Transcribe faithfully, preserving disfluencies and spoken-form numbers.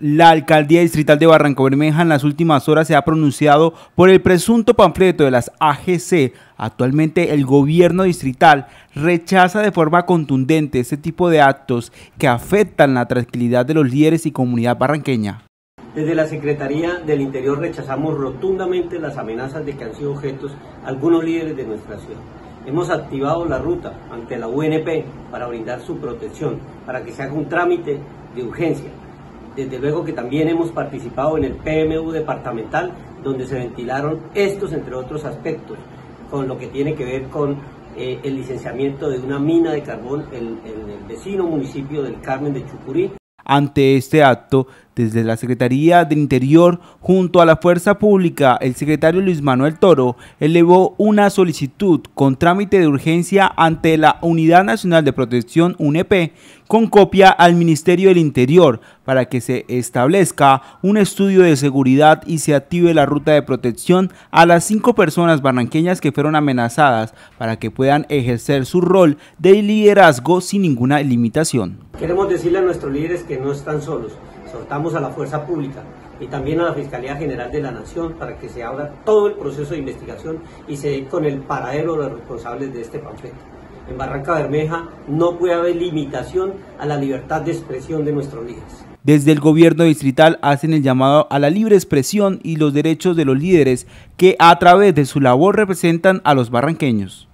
La Alcaldía Distrital de Barrancabermeja en las últimas horas se ha pronunciado por el presunto panfleto de las A G C. Actualmente el gobierno distrital rechaza de forma contundente este tipo de actos que afectan la tranquilidad de los líderes y comunidad barranqueña. Desde la Secretaría del Interior rechazamos rotundamente las amenazas de que han sido objetos algunos líderes de nuestra ciudad. Hemos activado la ruta ante la U N P para brindar su protección, para que se haga un trámite de urgencia. Desde luego que también hemos participado en el P M U departamental, donde se ventilaron estos, entre otros aspectos, con lo que tiene que ver con eh, el licenciamiento de una mina de carbón en, en el vecino municipio del Carmen de Chucurí. Ante este acto, desde la Secretaría del Interior, junto a la Fuerza Pública, el secretario Luis Manuel Toro elevó una solicitud con trámite de urgencia ante la Unidad Nacional de Protección U N P, con copia al Ministerio del Interior, para que se establezca un estudio de seguridad y se active la ruta de protección a las cinco personas barranqueñas que fueron amenazadas, para que puedan ejercer su rol de liderazgo sin ninguna limitación. Queremos decirle a nuestros líderes que no están solos. Exhortamos a la Fuerza Pública y también a la Fiscalía General de la Nación para que se abra todo el proceso de investigación y se dé con el paradero de los responsables de este panfleto. En Barrancabermeja no puede haber limitación a la libertad de expresión de nuestros líderes. Desde el gobierno distrital hacen el llamado a la libre expresión y los derechos de los líderes que a través de su labor representan a los barranqueños.